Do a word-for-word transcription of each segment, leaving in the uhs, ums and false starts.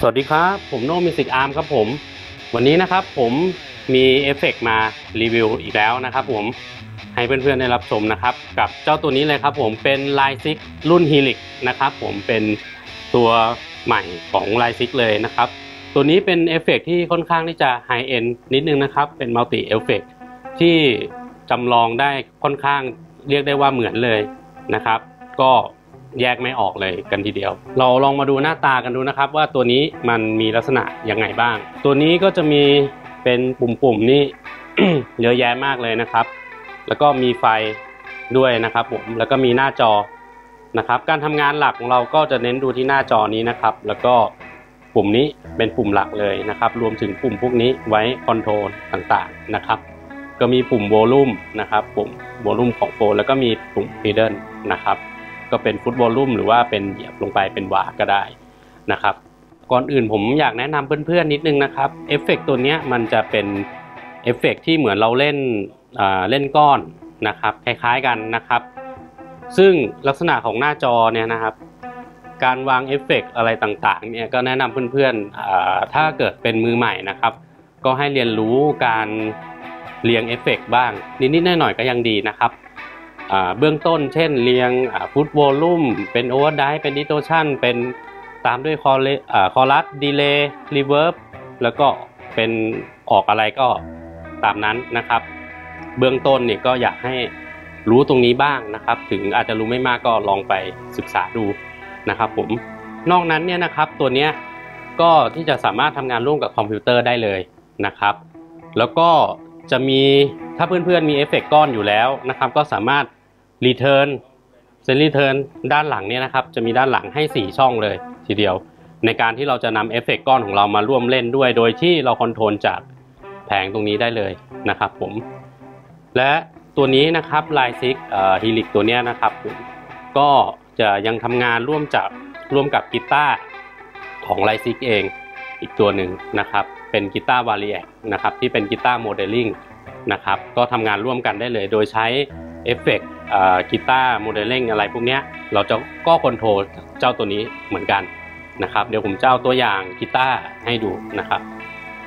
สวัสดีครับผมโน้มิวสิกอาร์มครับผมวันนี้นะครับผมมีเอฟเฟกต์มารีวิวอีกแล้วนะครับผมให้เพื่อนๆได้รับชมนะครับกับเจ้าตัวนี้เลยครับผมเป็น Line Sigma รุ่น Helix นะครับผมเป็นตัวใหม่ของ Line Sigma เลยนะครับตัวนี้เป็นเอฟเฟกต์ที่ค่อนข้างที่จะไฮเอนด์นิดนึงนะครับเป็นมัลติเอฟเฟกต์ที่จำลองได้ค่อนข้างเรียกได้ว่าเหมือนเลยนะครับก็แยกไม่ออกเลยกันทีเดียวเราลองมาดูหน้าตากันดูนะครับว่าตัวนี้มันมีลักษณะยังไงบ้างตัวนี้ก็จะมีเป็นปุ่มๆนี่ เยอะแยะมากเลยนะครับแล้วก็มีไฟด้วยนะครับผมแล้วก็มีหน้าจอนะครับการทำงานหลักของเราก็จะเน้นดูที่หน้าจอนี้นะครับแล้วก็ปุ่มนี้เป็นปุ่มหลักเลยนะครับรวมถึงปุ่มพวกนี้ไว้คอนโทรลต่างๆนะครับก็มีปุ่มโวลูมนะครับปุ่มโวลูมของโฟนแล้วก็มีปุ่มพีเดิลนะครับก็เป็นฟุตวอลลุ่มหรือว่าเป็นเหยียบลงไปเป็นวาก็ได้นะครับก่อนอื่นผมอยากแนะนำเพื่อนๆนิดนึงนะครับเอฟเฟกต์ตัวนี้มันจะเป็นเอฟเฟกต์ที่เหมือนเราเล่นเล่นก้อนนะครับคล้ายๆกันนะครับซึ่งลักษณะของหน้าจอเนี่ยนะครับการวางเอฟเฟกต์อะไรต่างๆเนี่ยก็แนะนำเพื่อนๆถ้าเกิดเป็นมือใหม่นะครับก็ให้เรียนรู้การเรียงเอฟเฟกต์บ้างนิดๆหน่อยๆก็ยังดีนะครับเบื้องต้นเช่นเรียงฟุตวอลลุ่มเป็นโอเวอร์ไดฟ์เป็นดิสโทชันเป็นตามด้วยคอรัสดีเลย์รีเวิร์บแล้วก็เป็นออกอะไรก็ตามนั้นนะครับเบื้องต้นเนี่ยก็อยากให้รู้ตรงนี้บ้างนะครับถึงอาจจะรู้ไม่มากก็ลองไปศึกษาดูนะครับผมนอกนั้นเนี่ยนะครับตัวเนี้ยก็ที่จะสามารถทำงานร่วมกับคอมพิวเตอร์ได้เลยนะครับแล้วก็จะมีถ้าเพื่อนๆมีเอฟเฟกต์ก้อนอยู่แล้วนะครับก็สามารถรีเทิร์นเซนรีเทิร์นด้านหลังเนี่ยนะครับจะมีด้านหลังให้สี่ช่องเลยทีเดียวในการที่เราจะนำเอฟเฟกต์ก้อนของเรามาร่วมเล่นด้วยโดยที่เราคอนโทรลจากแผงตรงนี้ได้เลยนะครับผมและตัวนี้นะครับ Line Sigma เอ่อ Helix ตัวเนี้ยนะครับก็จะยังทำงานร่วมจากร่วมกับกีตาร์ของ Line Sigma เองอีกตัวหนึ่งนะครับเป็นกีตาร์ Variac นะครับที่เป็นกีตาร์โมเดลลิ่งนะครับก็ทำงานร่วมกันได้เลยโดยใช้เอฟเฟกต์กีตาร์โมเดลลิ่งอะไรพวกนี้เราจะก็คอนโทรลเจ้าตัวนี้เหมือนกันนะครับเดี๋ยวผมจะเอาตัวอย่างกีตาร์ให้ดูนะครับ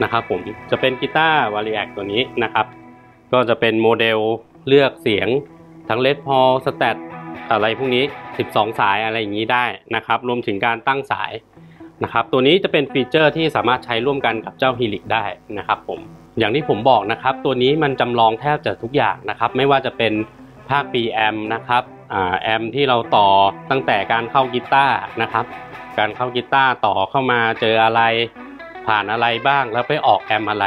นะครับผมจะเป็นกีตาร์ Variac ตัวนี้นะครับก็จะเป็นโมเดลเลือกเสียงทั้งเลดพอลสแตทอะไรพวกนี้สิบสองสายอะไรอย่างนี้ได้นะครับรวมถึงการตั้งสายนะครับตัวนี้จะเป็นฟีเจอร์ที่สามารถใช้ร่วมกันกับเจ้า Helix ได้นะครับผมอย่างที่ผมบอกนะครับตัวนี้มันจำลองแทบจะทุกอย่างนะครับไม่ว่าจะเป็นภาค บี เอ็ม นะครับแอมที่เราต่อตั้งแต่การเข้ากีตาร์นะครับการเข้ากีตาร์ต่อเข้ามาเจออะไรผ่านอะไรบ้างแล้วไปออกแอมอะไร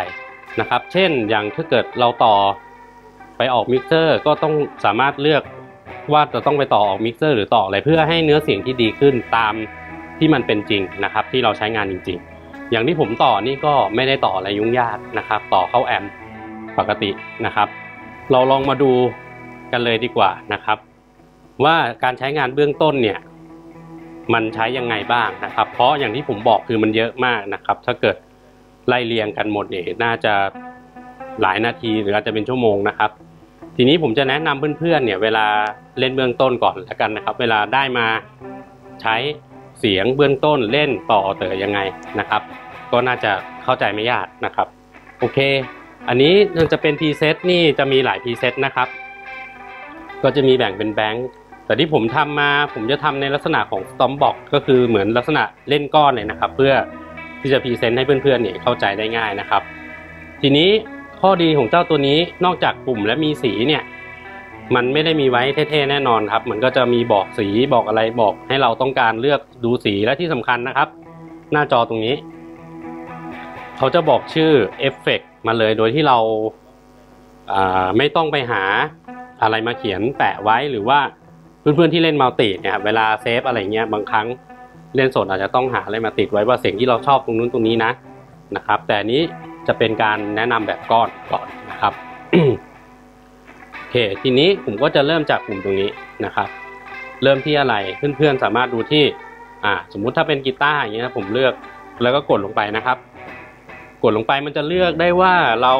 นะครับเช่นอย่างถ้าเกิดเราต่อไปออกมิกเซอร์ก็ต้องสามารถเลือกว่าจะต้องไปต่อออกมิกเซอร์หรือต่ออะไรเพื่อให้เนื้อเสียงที่ดีขึ้นตามที่มันเป็นจริงนะครับที่เราใช้งานจริงๆอย่างที่ผมต่อนี่ก็ไม่ได้ต่ออะไรยุ่งยากนะครับต่อเข้าแอมปกตินะครับเราลองมาดูกันเลยดีกว่านะครับว่าการใช้งานเบื้องต้นเนี่ยมันใช้ยังไงบ้างนะครับเพราะอย่างที่ผมบอกคือมันเยอะมากนะครับถ้าเกิดไล่เรียงกันหมดเนี่ยน่าจะหลายนาทีหรืออาจจะเป็นชั่วโมงนะครับทีนี้ผมจะแนะนำเพื่อนๆเนี่ยเวลาเล่นเบื้องต้นก่อนละกันนะครับเวลาได้มาใช้เสียงเบื้องต้นเล่นต่อเต๋อยังไงนะครับก็น่าจะเข้าใจไม่ยากนะครับโอเคอันนี้มันจะเป็นพรีเซตนี่จะมีหลายพรีเซตนะครับก็จะมีแบ่งเป็นแบงค์แต่ที่ผมทำมาผมจะทำในลักษณะของสตอมบ็อกก็คือเหมือนลักษณะเล่นก้อนเลยนะครับเพื่อที่จะพรีเซนต์ให้เพื่อนๆเนี่ยเข้าใจได้ง่ายนะครับทีนี้ข้อดีของเจ้าตัวนี้นอกจากปุ่มและมีสีเนี่ยมันไม่ได้มีไว้เท่ๆแน่นอนครับมันก็จะมีบอกสีบอกอะไรบอกให้เราต้องการเลือกดูสีและที่สำคัญนะครับหน้าจอตรงนี้เขาจะบอกชื่อเอฟเฟกต์มาเลยโดยที่เราไม่ต้องไปหาอะไรมาเขียนแปะไว้หรือว่าเพื่อนๆที่เล่นมัลติเนี่ยเวลาเซฟอะไรเงี้ยบางครั้งเล่นสดอาจจะต้องหาอะไรมาติดไว้ว่าเสียงที่เราชอบตรงนู้นตรงนี้นะนะครับแต่นี้จะเป็นการแนะนำแบบก้อนก่อนนะครับ โอเค ทีนี้ผมก็จะเริ่มจากปุ่มตรงนี้นะครับเริ่มที่อะไรเพื่อนๆสามารถดูที่อ่าสมมุติถ้าเป็นกีตาร์อย่างเงี้ยผมเลือกแล้วก็กดลงไปนะครับกดลงไปมันจะเลือกได้ว่าเรา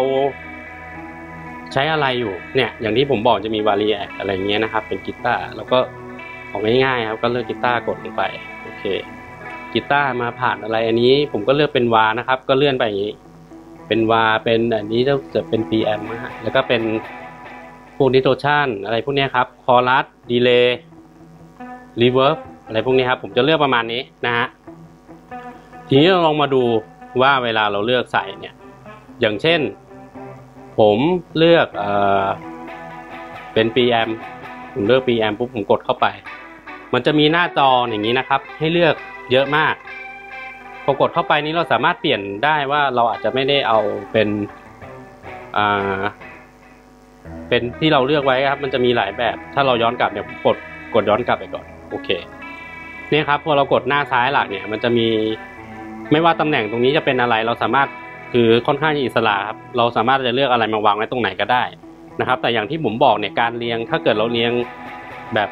ใช้อะไรอยู่เนี่ยอย่างที่ผมบอกจะมีวารีแอคอะไรเงี้ยนะครับเป็นกีตาร์แล้วก็ออกง่ายๆครับก็เลือกกีตาร์กดลงไปโอเค กีตาร์มาผ่านอะไรอันนี้ผมก็เลือกเป็นวานะครับก็เลื่อนไปอย่างนี้เป็นวาเป็นอันนี้จะเป็น พี เอ็ม นะฮะแล้วก็เป็นพวกดิสโทรชั่นอะไรพวกนี้ครับคอรัสดีเลย์รีเวิร์บอะไรพวกนี้ครับผมจะเลือกประมาณนี้นะฮะทีนี้เราลองมาดูว่าเวลาเราเลือกใส่เนี่ยอย่างเช่นผมเลือกเอ่อเป็น พี เอ็ม ผมเลือก พี เอ็ม ปุ๊บผมกดเข้าไปมันจะมีหน้าจออย่างนี้นะครับให้เลือกเยอะมากพอกดเข้าไปนี้เราสามารถเปลี่ยนได้ว่าเราอาจจะไม่ได้เอาเป็นอ่าเป็นที่เราเลือกไว้ครับมันจะมีหลายแบบถ้าเราย้อนกลับเนี่ยผมกดกดย้อนกลับไปก่อนโอเคเนี่ยครับพอเรากดหน้าซ้ายหลักเนี่ยมันจะมีไม่ว่าตำแหน่งตรงนี้จะเป็นอะไรเราสามารถคือค่อนข้างอิสระครับเราสามารถจะเลือกอะไรมาวางไว้ตรงไหนก็ได้นะครับแต่อย่างที่ผมบอกเนี่ยการเรียงถ้าเกิดเราเรียงแบบ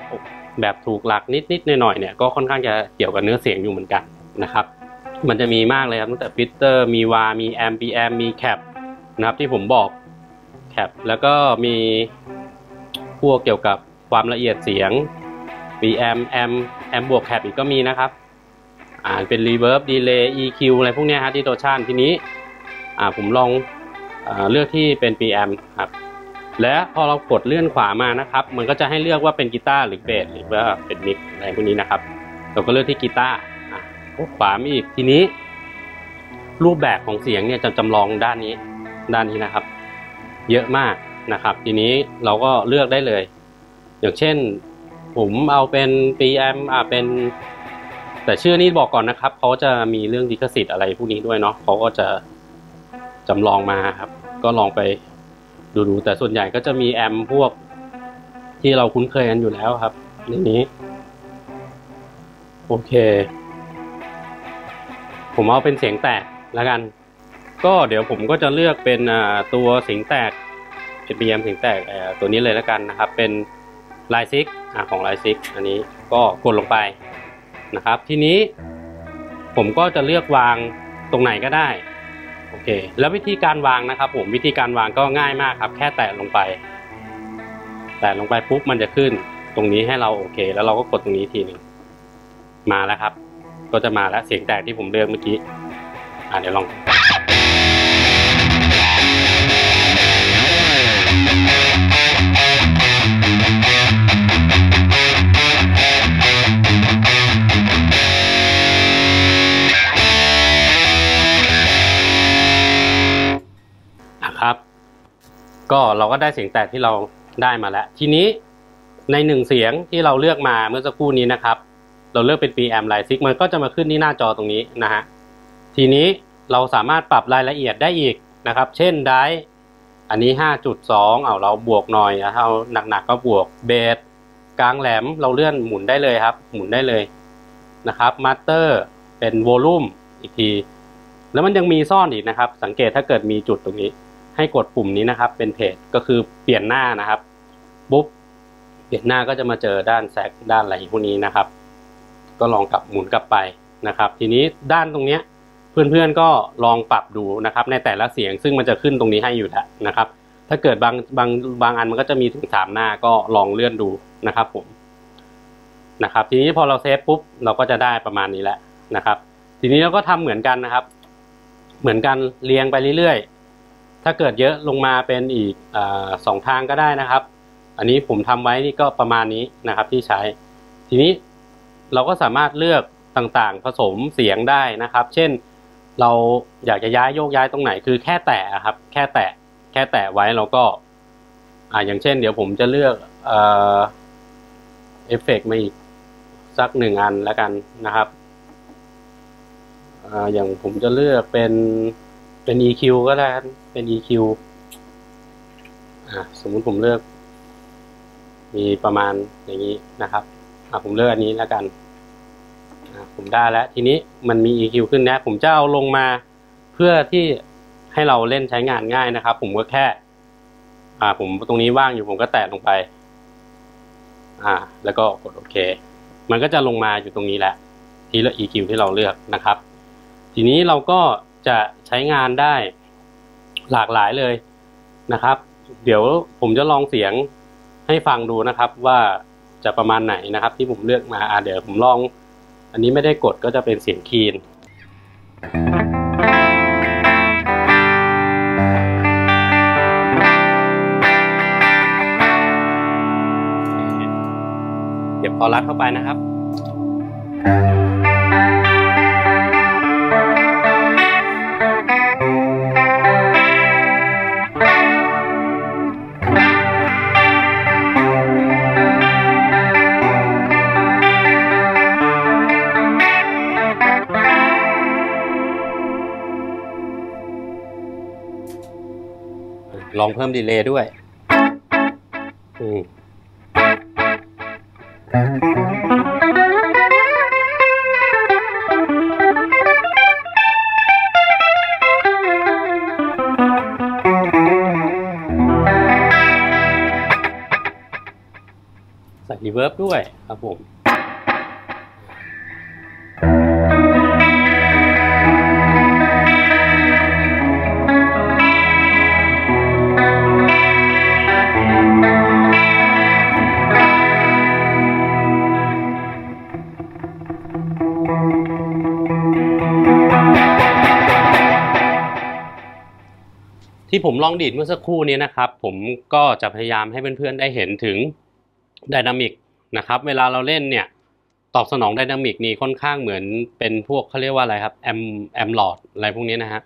แบบถูกหลักนิดนิดหน่อยหน่อยเนี่ยก็ค่อนข้างจะเกี่ยวกับเนื้อเสียงอยู่เหมือนกันนะครับมันจะมีมากเลยครับตั้งแต่ฟิลเตอร์มีวามีแอมปีแอมมีแคปนะครับที่ผมบอกแคปแล้วก็มีพวกเกี่ยวกับความละเอียดเสียงปีแอมแอมแอมบวกแคปอีกก็มีนะครับอ่าเป็นรีเวิร์บดีเลย์ อี คิว อะไรพวกนี้ฮะที่ตัวชั่นทีนี้อ่าผมลองอ่าเลือกที่เป็น พี เอ็ม ครับและพอเรากดเลื่อนขวามานะครับมันก็จะให้เลือกว่าเป็นกีตาร์หรือเบสหรือว่าเป็นมิกอะไรพวกนี้นะครับเราก็เลือกที่กีตาร์ขวามีอีกทีนี้รูปแบบของเสียงเนี่ยจะจำลองด้านนี้ด้านนี้นะครับเยอะมากนะครับทีนี้เราก็เลือกได้เลยอย่างเช่นผมเอาเป็น พี เอ็ม อ่าเป็นแต่ชื่อนี้บอกก่อนนะครับเขาจะมีเรื่องลิขสิทธิ์อะไรพวกนี้ด้วยเนาะเขาก็จะจำลองมาครับก็ลองไปดูดูแต่ส่วนใหญ่ก็จะมีแอมพวกที่เราคุ้นเคยกันอยู่แล้วครับในนี้โอเคผมเอาเป็นเสียงแตกแล้วกันก็เดี๋ยวผมก็จะเลือกเป็นตัวเสียงแตก พี เอ็ม เสียงแตกตัวนี้เลยแล้วกันนะครับเป็น Line Sigma ของ Line Sigma อันนี้ก็กดลงไปนะครับทีนี้ผมก็จะเลือกวางตรงไหนก็ได้โอเคแล้ววิธีการวางนะครับผมวิธีการวางก็ง่ายมากครับแค่แตะลงไปแตะลงไปปุ๊บมันจะขึ้นตรงนี้ให้เราโอเคแล้วเราก็กดตรงนี้ทีหนึ่งมาแล้วครับก็จะมาแล้วเสียงแตกที่ผมเลือกเมื่อกี้อ่ะเดี๋ยวลองครับก็เราก็ได้เสียงแตกที่เราได้มาแล้วทีนี้ในหนึ่งเสียงที่เราเลือกมาเมื่อสักครู่นี้นะครับเราเลือกเป็น พี เอ็ม Line Sigma มันก็จะมาขึ้นที่หน้าจอตรงนี้นะฮะทีนี้เราสามารถปรับรายละเอียดได้อีกนะครับเช่นได้อันนี้ ห้าจุดสอง เอาเราบวกหน่อยเอาหนักๆก็บวกเบสกลางแหลมเราเลื่อนหมุนได้เลยครับหมุนได้เลยนะครับมาสเตอร์เป็นวอลลุ่มอีกทีแล้วมันยังมีซ่อนอีกนะครับสังเกตถ้าเกิดมีจุดตรงนี้ให้กดปุ่มนี้นะครับเป็นเพจก็คือเปลี่ยนหน้านะครับปุ๊บเปลี่ยนหน้าก็จะมาเจอด้านแซกด้านอะไรพวกนี้นะครับก็ลองกลับหมุนกลับไปนะครับทีนี้ด้านตรงเนี้ยเพื่อนๆก็ลองปรับดูนะครับในแต่ละเสียงซึ่งมันจะขึ้นตรงนี้ให้อยู่แล้วนะครับถ้าเกิดบางบางบางอันมันก็จะมีถึงสามหน้าก็ลองเลื่อนดูนะครับผมนะครับทีนี้พอเราเซฟปุ๊บเราก็จะได้ประมาณนี้แหละนะครับทีนี้เราก็ทำเหมือนกันนะครับเหมือนกันเรียงไปเรื่อยๆถ้าเกิดเยอะลงมาเป็นอีกสองทางก็ได้นะครับอันนี้ผมทำไว้นี่ก็ประมาณนี้นะครับที่ใช้ทีนี้เราก็สามารถเลือกต่างๆผสมเสียงได้นะครับเช่นเราอยากจะย้ายโยกย้ายตรงไหนคือแค่แตะครับแค่แตะแค่แตะไว้เราก็อ่าอย่างเช่นเดี๋ยวผมจะเลือกเอ่อเอฟเฟกต์มาอีกสักหนึ่งอันแล้วกันนะครับอ่าอย่างผมจะเลือกเป็นเป็น อี คิว ก็ได้เป็น อี คิว อ่าสมมุติผมเลือกมีประมาณอย่างนี้นะครับอ่าผมเลือกอันนี้แล้วกันผมได้แล้วทีนี้มันมี อี คิว ขึ้นนะผมจะเอาลงมาเพื่อที่ให้เราเล่นใช้งานง่ายนะครับผมก็แค่อ่าผมตรงนี้ว่างอยู่ผมก็แตะลงไปอ่าแล้วก็กดโอเคมันก็จะลงมาอยู่ตรงนี้แหละที่เลือก อี คิว ที่เราเลือกนะครับทีนี้เราก็จะใช้งานได้หลากหลายเลยนะครับเดี๋ยวผมจะลองเสียงให้ฟังดูนะครับว่าจะประมาณไหนนะครับที่ผมเลือกมาอ่าเดี๋ยวผมลอง อันนี้ไม่ได้กดก็จะเป็นเสียงคลีนเดี๋ยวพอรัดเข้าไปนะครับลองเพิ่มดีเลย์ด้วยอืมใส่รีเวิร์บด้วยครับผมที่ผมลองดีดเมื่อสักครู่นี้นะครับผมก็จะพยายามให้เพื่อนๆได้เห็นถึงไดนามิกนะครับเวลาเราเล่นเนี่ยตอบสนองไดนามิกนี่ค่อนข้างเหมือนเป็นพวกเขาเรียกว่าอะไรครับแอมแอมลอดอะไรพวกนี้นะฮะ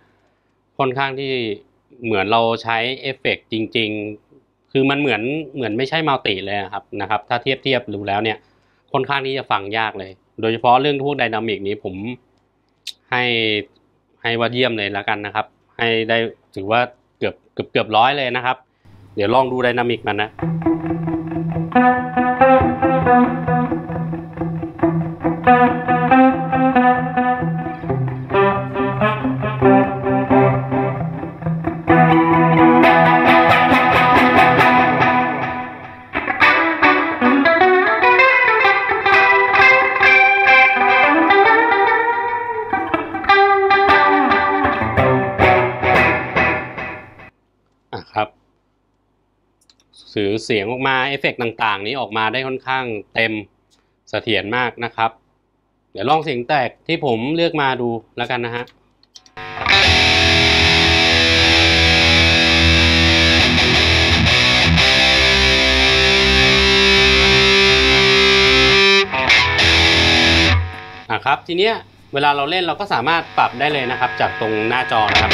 ค่อนข้างที่เหมือนเราใช้เอฟเฟกต์จริงๆคือมันเหมือนเหมือนไม่ใช่มัลติเลยครับนะครับถ้าเทียบเทียบดูแล้วเนี่ยค่อนข้างที่จะฟังยากเลยโดยเฉพาะเรื่องพวกไดนามิกนี้ผมให้ให้ว่าเยี่ยมเลยละกันนะครับให้ได้ถือว่าเกือบเกือบเกือบร้อยเลยนะครับเดี๋ยวลองดูไดนามิกมันนะครับสื่อเสียงออกมาเอฟเฟกต์ต่างๆนี้ออกมาได้ค่อนข้างเต็มเสถียรมากนะครับเดี๋ยวลองเสียงแตกที่ผมเลือกมาดูแล้วกันนะฮะอ่ะครับทีเนี้ยเวลาเราเล่นเราก็สามารถปรับได้เลยนะครับจากตรงหน้าจอนะครับ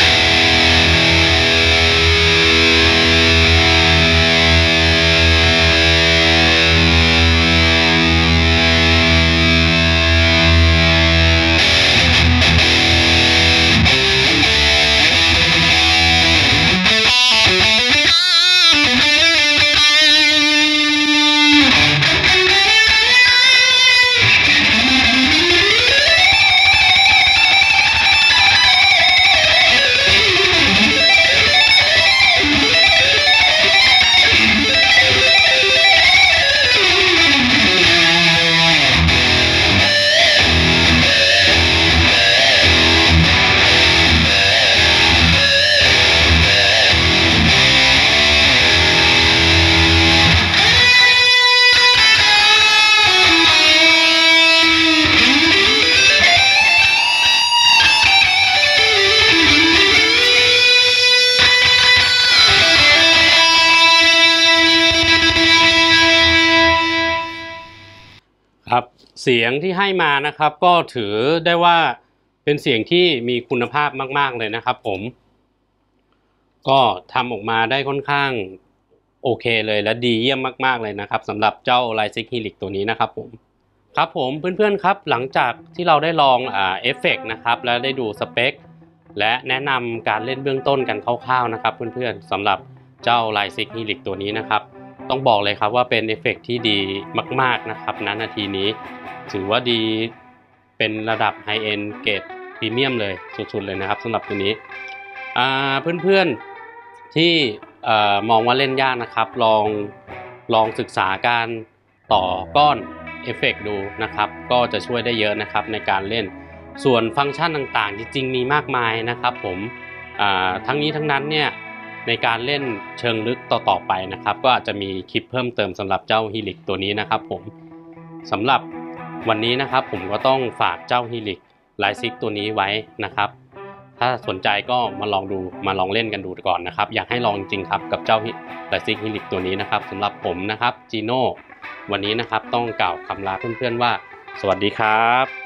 เสียงที่ให้มานะครับก็ถือได้ว่าเป็นเสียงที่มีคุณภาพมากๆเลยนะครับผมก็ทำออกมาได้ค่อนข้างโอเคเลยและดีเยี่ยมมากๆเลยนะครับสำหรับเจ้า Line Sigma Helix ตัวนี้นะครับผมครับผมเพื่อนๆครับหลังจากที่เราได้ลองอ่าเอฟเฟกต์นะครับและได้ดูสเปคและแนะนำการเล่นเบื้องต้นกันคร่าวๆนะครับเพื่อนๆสำหรับเจ้า Line Sigma Helix ตัวนี้นะครับต้องบอกเลยครับว่าเป็นเอฟเฟกต์ที่ดีมากๆนะครับณ นาทีนี้ถือว่าดีเป็นระดับไฮเอ็นเกรดพรีเมียมเลยสุดๆเลยนะครับสำหรับตัวนี้เพื่อนๆที่มองว่าเล่นยากนะครับลองลองศึกษาการต่อก้อนเอฟเฟกต์ดูนะครับก็จะช่วยได้เยอะนะครับในการเล่นส่วนฟังก์ชันต่างๆจริงๆมีมากมายนะครับผมทั้งนี้ทั้งนั้นเนี่ยในการเล่นเชิงลึกต่อๆไปนะครับก็อาจจะมีคลิปเพิ่มเติมสำหรับเจ้า Helix ตัวนี้นะครับผมสำหรับ วันนี้นะครับผมก็ต้องฝากเจ้า Helix ไลน์ซิกตัวนี้ไว้นะครับถ้าสนใจก็มาลองดูมาลองเล่นกันดูก่อนนะครับอยากให้ลองจริงๆครับกับเจ้าไลน์ซิก Helix ตัวนี้นะครับสำหรับผมนะครับจีโน่วันนี้นะครับต้องกล่าวคำลาเพื่อนๆว่าสวัสดีครับ